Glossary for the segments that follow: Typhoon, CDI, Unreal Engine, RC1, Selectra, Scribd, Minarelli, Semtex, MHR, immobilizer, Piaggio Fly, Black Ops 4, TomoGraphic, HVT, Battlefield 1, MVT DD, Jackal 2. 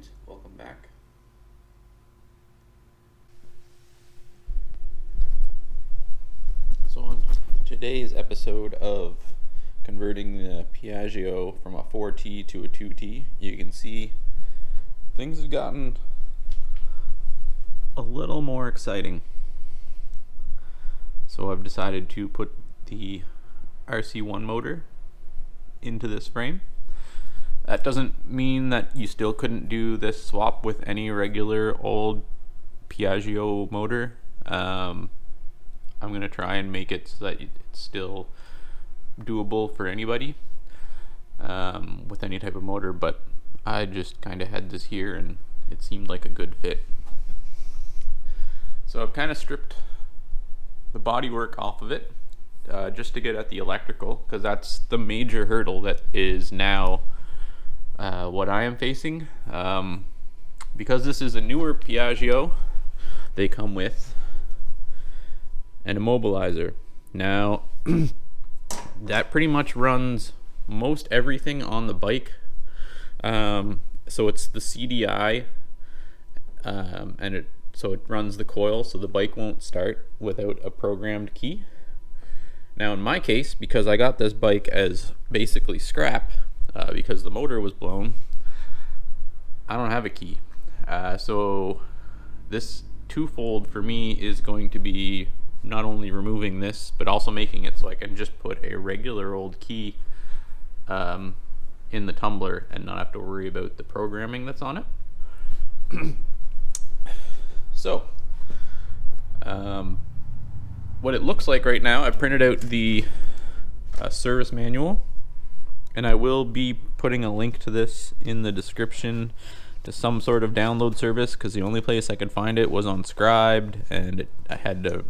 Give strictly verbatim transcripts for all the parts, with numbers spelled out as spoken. and welcome back. So on today's episode of converting the Piaggio from a four T to a two T, you can see things have gotten a little more exciting. So I've decided to put the R C one motor into this frame. That doesn't mean that you still couldn't do this swap with any regular old Piaggio motor. Um, I'm going to try and make it so that it's still doable for anybody um, with any type of motor, but I just kind of had this here and it seemed like a good fit. So I've kind of stripped the bodywork off of it uh, just to get at the electrical, because that's the major hurdle that is now Uh, what I am facing. Um, because this is a newer Piaggio, they come with an immobilizer. Now that pretty much runs most everything on the bike. Um, so it's the C D I, um, and it so it runs the coil, so the bike won't start without a programmed key. Now in my case, because I got this bike as basically scrap, Uh, because the motor was blown, I don't have a key. Uh, so this twofold for me is going to be not only removing this, but also making it so I can just put a regular old key um, in the tumbler and not have to worry about the programming that's on it. So um, what it looks like right now, I printed out the uh, service manual. And I will be putting a link to this in the description to some sort of download service, because the only place I could find it was on Scribd, and it, I had to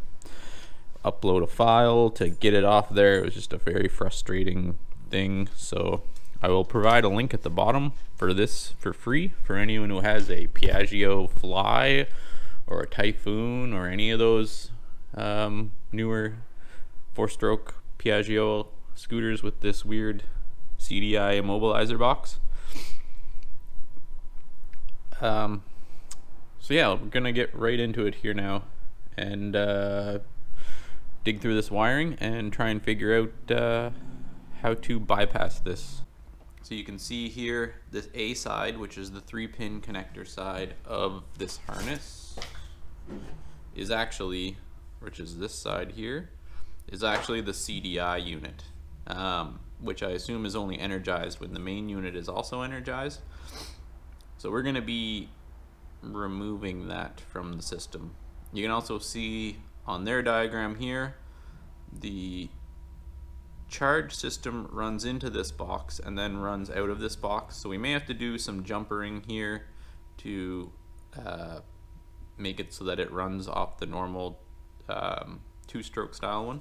upload a file to get it off there. It was just a very frustrating thing. So I will provide a link at the bottom for this for free for anyone who has a Piaggio Fly or a Typhoon or any of those um, newer four-stroke Piaggio scooters with this weird C D I immobilizer box. Um, so yeah, we're gonna get right into it here now and uh, dig through this wiring and try and figure out uh, how to bypass this. So you can see here this A side, which is the three pin connector side of this harness, is actually, which is this side here, is actually the C D I unit. Um, which I assume is only energized when the main unit is also energized. So we're gonna be removing that from the system. You can also see on their diagram here, the charge system runs into this box and then runs out of this box. So we may have to do some jumpering here to uh, make it so that it runs off the normal um, two-stroke style one.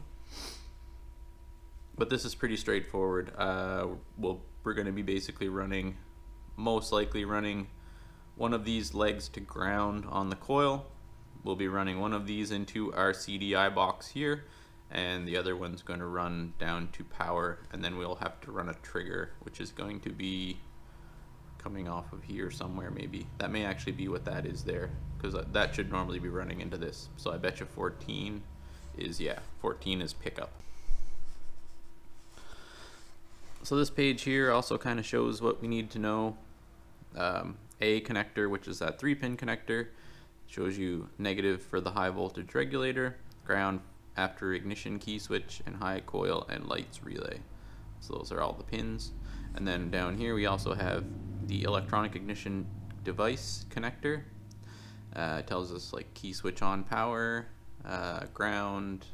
But this is pretty straightforward. Uh, we'll, we're going to be basically running, most likely running one of these legs to ground on the coil. We'll be running one of these into our C D I box here, and the other one's going to run down to power, and then we'll have to run a trigger, which is going to be coming off of here somewhere maybe. That may actually be what that is there, because that should normally be running into this. So I bet you fourteen is, yeah, fourteen is pickup. So this page here also kind of shows what we need to know. Um, A connector, which is that three pin connector, shows you negative for the high voltage regulator, ground after ignition key switch, and high coil and lights relay. So those are all the pins. And then down here we also have the electronic ignition device connector. Uh, it tells us like key switch on power, uh, ground.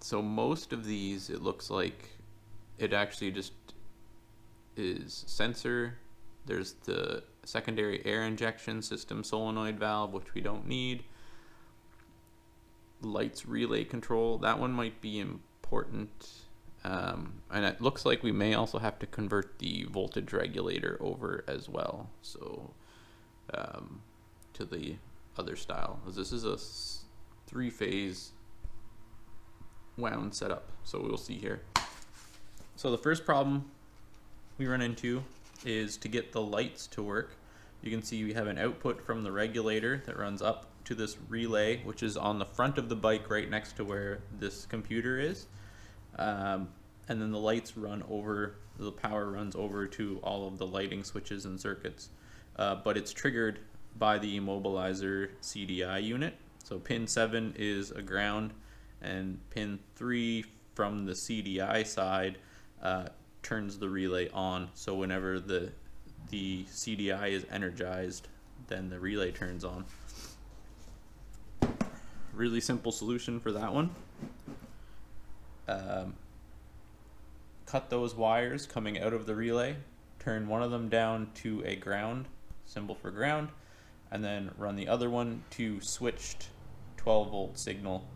So most of these, it looks like it actually just is sensor. There's the secondary air injection system solenoid valve, which we don't need. Lights relay control, that one might be important. Um, and it looks like we may also have to convert the voltage regulator over as well. So um, to the other style, because this is a three phase wound setup, so we'll see here. So the first problem we run into is to get the lights to work. You can see we have an output from the regulator that runs up to this relay, which is on the front of the bike right next to where this computer is. Um, and then the lights run over, the power runs over to all of the lighting switches and circuits. Uh, but it's triggered by the immobilizer C D I unit. So pin seven is a ground, and pin three from the C D I side uh, turns the relay on. So whenever the the C D I is energized, then the relay turns on. Really simple solution for that one. Um, cut those wires coming out of the relay, turn one of them down to a ground, symbol for ground, and then run the other one to switched twelve volt signal.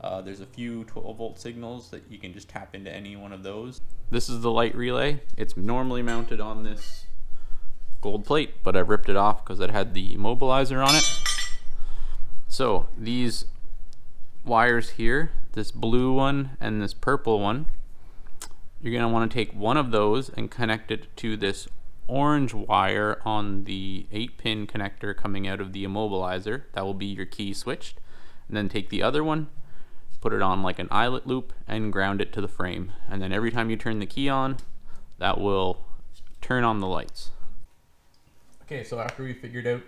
Uh, there's a few twelve volt signals that you can just tap into any one of those. This is the light relay. It's normally mounted on this gold plate, but I ripped it off because it had the immobilizer on it. So these wires here, this blue one and this purple one, you're going to want to take one of those and connect it to this orange wire on the eight pin connector coming out of the immobilizer. That will be your key switched. And then take the other one, put it on like an eyelet loop, and ground it to the frame. And then every time you turn the key on, that will turn on the lights. Okay, so after we figured out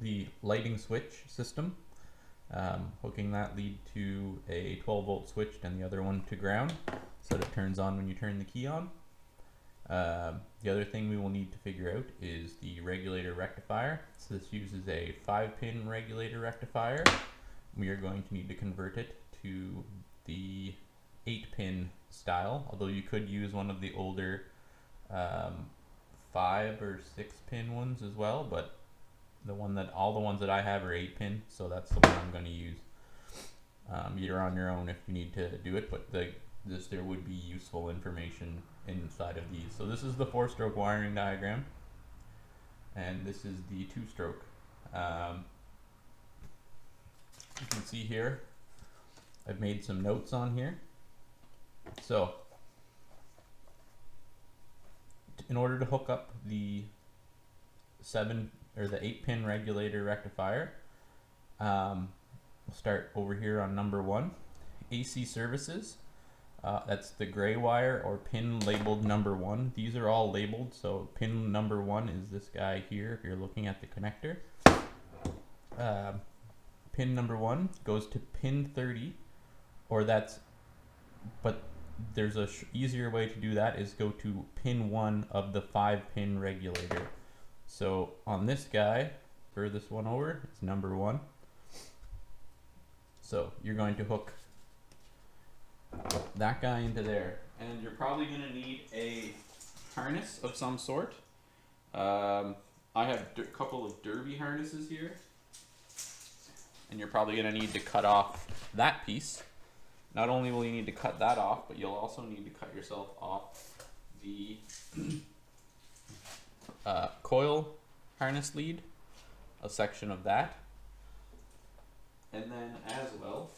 the lighting switch system, um, hooking that lead to a twelve volt switch and the other one to ground, so that it turns on when you turn the key on. Uh, the other thing we will need to figure out is the regulator rectifier. So this uses a five pin regulator rectifier. We are going to need to convert it to the eight pin style, although you could use one of the older um, five or six pin ones as well, but the one that all the ones that I have are eight pin, so that's the one I'm going to use. Um, you're on your own if you need to do it, but the, this there would be useful information inside of these. So this is the four stroke wiring diagram, and this is the two stroke. Um, you can see here I've made some notes on here. So in order to hook up the seven or the eight pin regulator rectifier, um, we'll start over here on number one, A C services. Uh, that's the gray wire or pin labeled number one. These are all labeled, so pin number one is this guy here if you're looking at the connector. Uh, pin number one goes to pin thirty, or that's, but there's a sh easier way to do that is go to pin one of the five pin regulator. So on this guy, furthest one over, it's number one. So you're going to hook that guy into there, and you're probably going to need a harness of some sort. Um, I have a couple of derby harnesses here, and you're probably going to need to cut off that piece. Not only will you need to cut that off, but you'll also need to cut yourself off the uh, coil harness lead, a section of that. And then as well,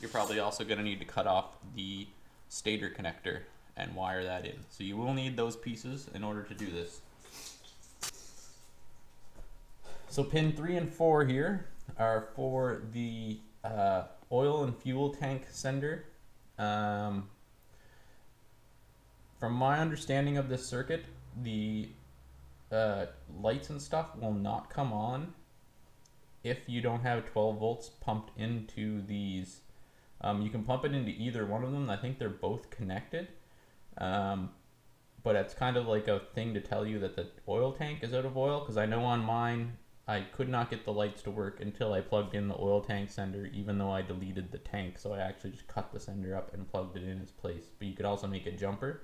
you're probably also going to need to cut off the stator connector and wire that in. So you will need those pieces in order to do this. So pin three and four here are for the Uh, oil and fuel tank sender. Um, from my understanding of this circuit, the uh, lights and stuff will not come on if you don't have twelve volts pumped into these. Um, you can pump it into either one of them. I think they're both connected, um, but it's kind of like a thing to tell you that the oil tank is out of oil, because I know on mine I could not get the lights to work until I plugged in the oil tank sender, even though I deleted the tank. So I actually just cut the sender up and plugged it in its place. But you could also make a jumper.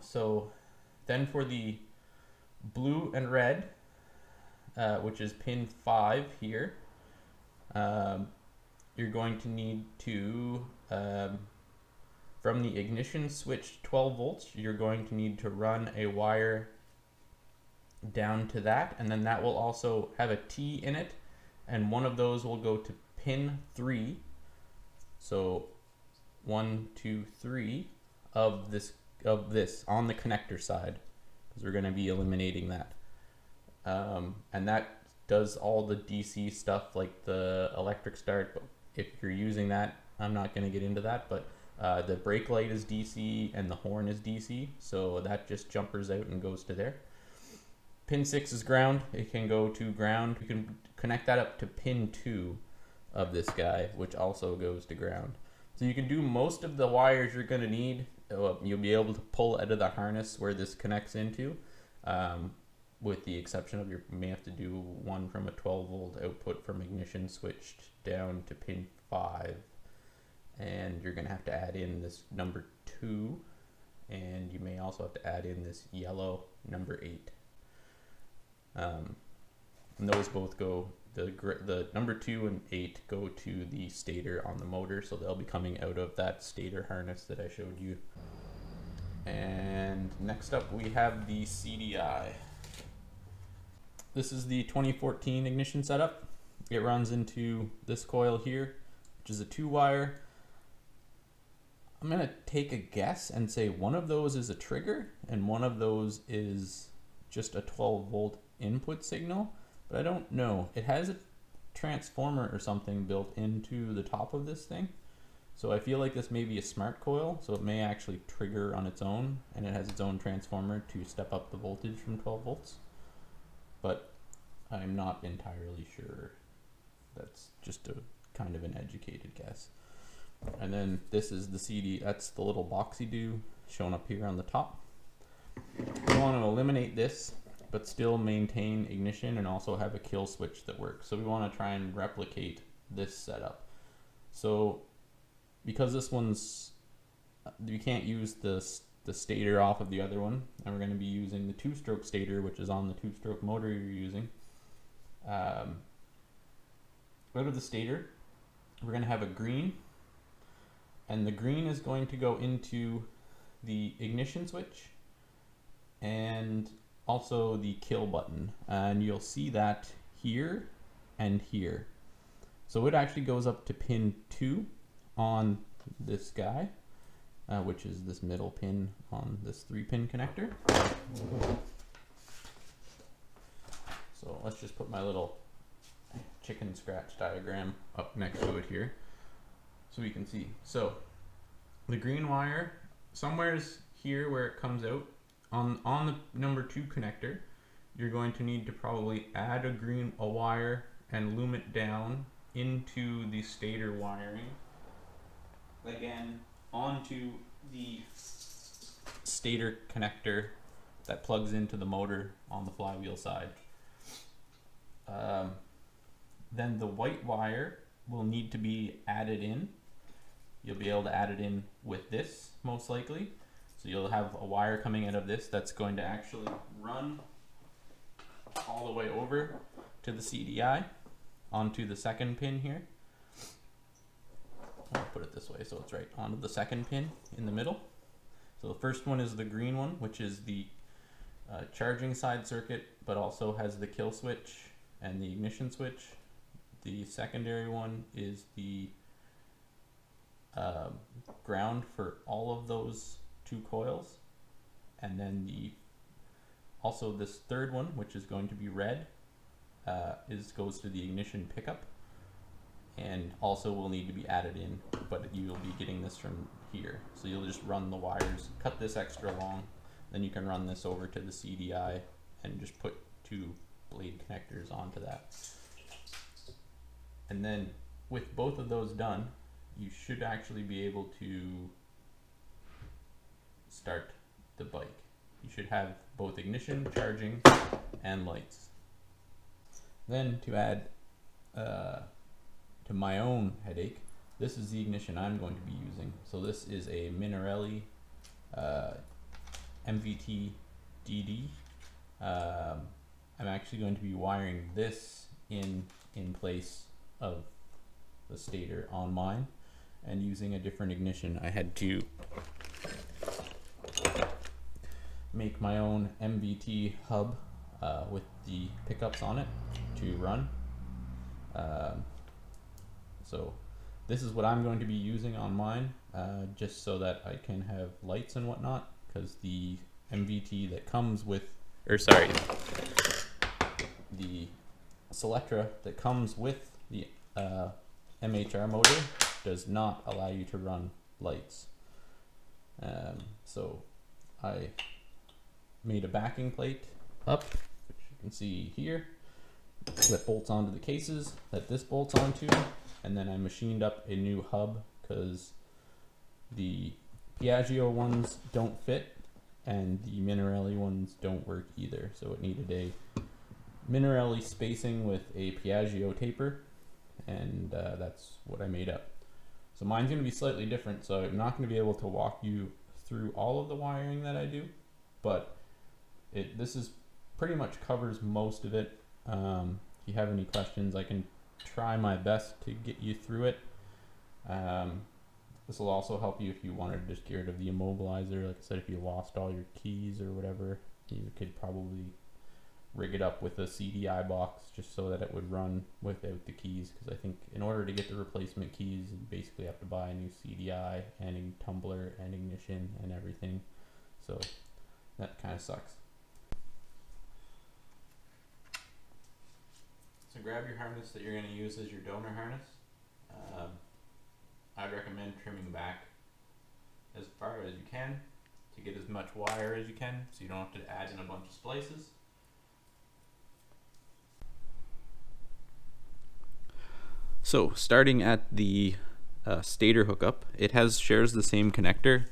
So then for the blue and red, uh, which is pin five here, um, you're going to need to, um, from the ignition switch twelve volts, you're going to need to run a wire down to that, and then that will also have a T in it, and one of those will go to pin three. So one, two, three of this of this on the connector side, because we're going to be eliminating that. Um, and that does all the D C stuff like the electric start, but if you're using that, I'm not going to get into that, but uh, the brake light is D C and the horn is D C, so that just jumpers out and goes to there. Pin six is ground. It can go to ground. You can connect that up to pin two of this guy, which also goes to ground. So you can do most of the wires you're going to need. You'll be able to pull out of the harness where this connects into, um, with the exception of you may have to do one from a twelve volt output from ignition switched down to pin five. And you're going to have to add in this number two, and you may also have to add in this yellow number eight. Um, and those both go, the, the number two and eight go to the stator on the motor, so they'll be coming out of that stator harness that I showed you. And next up we have the C D I. This is the twenty fourteen ignition setup. It runs into this coil here, which is a two wire. I'm gonna take a guess and say one of those is a trigger and one of those is just a twelve volt input signal, but I don't know. It has a transformer or something built into the top of this thing, so I feel like this may be a smart coil, so it may actually trigger on its own, and it has its own transformer to step up the voltage from twelve volts, but I'm not entirely sure. That's just a kind of an educated guess. And then this is the C D, that's the little boxy do shown up here on the top. We want to eliminate this but still maintain ignition and also have a kill switch that works. So we want to try and replicate this setup. So because this one's, you can't use the, the stator off of the other one, and we're going to be using the two-stroke stator, which is on the two-stroke motor you're using. Um, out of the stator, we're going to have a green, and the green is going to go into the ignition switch and also the kill button, and you'll see that here and here. So it actually goes up to pin two on this guy, uh, which is this middle pin on this three pin connector. So let's just put my little chicken scratch diagram up next to it here so we can see. So the green wire somewhere's here where it comes out. On, on the number two connector, you're going to need to probably add a green a wire and loom it down into the stator wiring. Again, onto the stator connector that plugs into the motor on the flywheel side. Um, then the white wire will need to be added in. You'll be able to add it in with this, most likely. So you'll have a wire coming out of this that's going to actually run all the way over to the C D I onto the second pin here. I'll put it this way so it's right onto the second pin in the middle. So the first one is the green one, which is the uh, charging side circuit, but also has the kill switch and the ignition switch. The secondary one is the uh, ground for all of those two coils, and then the also this third one, which is going to be red, uh, is goes to the ignition pickup, and also will need to be added in, but you will be getting this from here. So you'll just run the wires, cut this extra long, then you can run this over to the C D I and just put two blade connectors onto that. And then with both of those done, you should actually be able to start the bike. You should have both ignition, charging, and lights. Then to add uh, to my own headache, this is the ignition I'm going to be using. So this is a Minarelli uh, M V T D D. Um, I'm actually going to be wiring this in in place of the stator on mine and using a different ignition. I had to make my own M V T hub uh, with the pickups on it to run. Uh, so This is what I'm going to be using on mine, uh, just so that I can have lights and whatnot, because the M V T that comes with, or sorry, the Selectra that comes with the uh, M H R motor does not allow you to run lights. Um, so I made a backing plate up, which you can see here, that bolts onto the cases that this bolts onto, and then I machined up a new hub because the Piaggio ones don't fit and the Minarelli ones don't work either, so it needed a Minarelli spacing with a Piaggio taper, and uh, that's what I made up. So mine's going to be slightly different, so I'm not going to be able to walk you through all of the wiring that I do, but it this is pretty much covers most of it. Um, if you have any questions, I can try my best to get you through it. Um, this will also help you if you wanted to just get rid of the immobilizer. Like I said, if you lost all your keys or whatever, you could probably rig it up with a C D I box just so that it would run without the keys, because I think in order to get the replacement keys, you basically have to buy a new C D I and a tumbler and ignition and everything. So that kind of sucks. So grab your harness that you're going to use as your donor harness. Um, I'd recommend trimming back as far as you can to get as much wire as you can, so you don't have to add in a bunch of splices. So starting at the uh, stator hookup, it has shares the same connector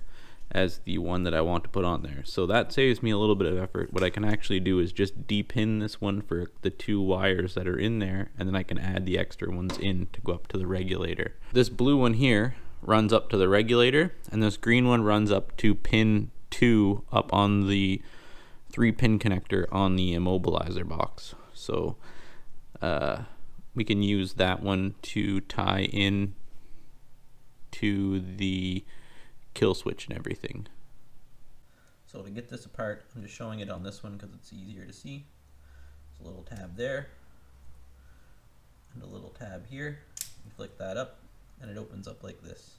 as the one that I want to put on there. So that saves me a little bit of effort. What I can actually do is just depin this one for the two wires that are in there, and then I can add the extra ones in to go up to the regulator. This blue one here runs up to the regulator, and this green one runs up to pin two up on the three pin connector on the immobilizer box. So uh, we can use that one to tie in to the kill switch and everything. So to get this apart, I'm just showing it on this one because it's easier to see. There's a little tab there and a little tab here. You flick that up and it opens up like this.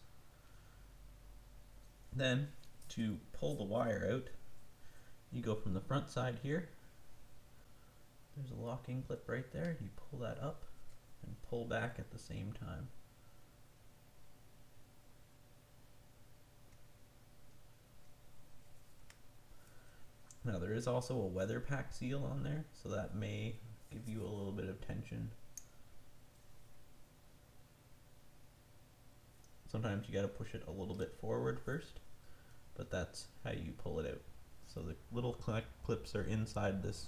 Then to pull the wire out, you go from the front side here. There's a locking clip right there. You pull that up and pull back at the same time. Now there is also a weather pack seal on there, so that may give you a little bit of tension. Sometimes you gotta push it a little bit forward first, but that's how you pull it out. So the little clips are inside this,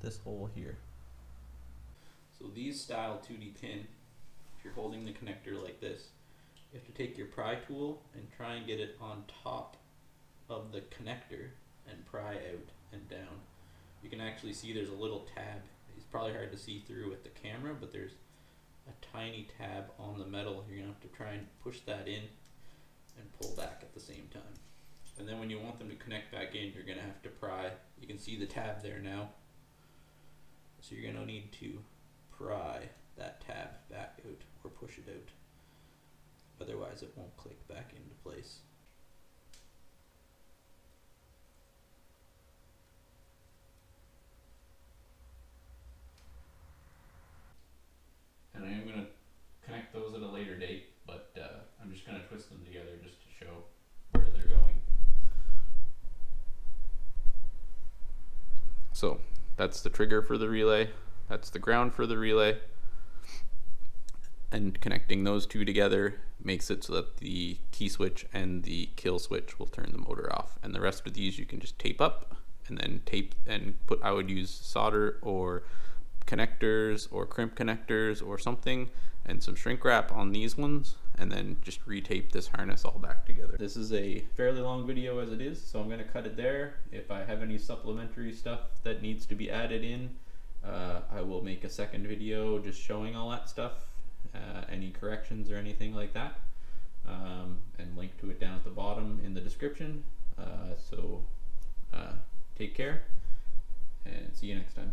this hole here. So these style two D pin, if you're holding the connector like this, you have to take your pry tool and try and get it on top of the connector and pry out and down. You can actually see there's a little tab. It's probably hard to see through with the camera, but there's a tiny tab on the metal. You're gonna have to try and push that in and pull back at the same time. And then when you want them to connect back in, you're gonna have to pry. You can see the tab there now. So you're gonna need to pry that tab back out or push it out. Otherwise it won't click back into place. And I am going to connect those at a later date, but uh, I'm just going to twist them together just to show where they're going. So that's the trigger for the relay, that's the ground for the relay, and connecting those two together makes it so that the key switch and the kill switch will turn the motor off. And the rest of these you can just tape up and then tape and put, I would use solder or connectors or crimp connectors or something and some shrink wrap on these ones, and then just retape this harness all back together. This is a fairly long video as it is, so I'm going to cut it there. If I have any supplementary stuff that needs to be added in, uh, I will make a second video just showing all that stuff, uh, any corrections or anything like that, um, and link to it down at the bottom in the description. Uh, so uh, take care and see you next time.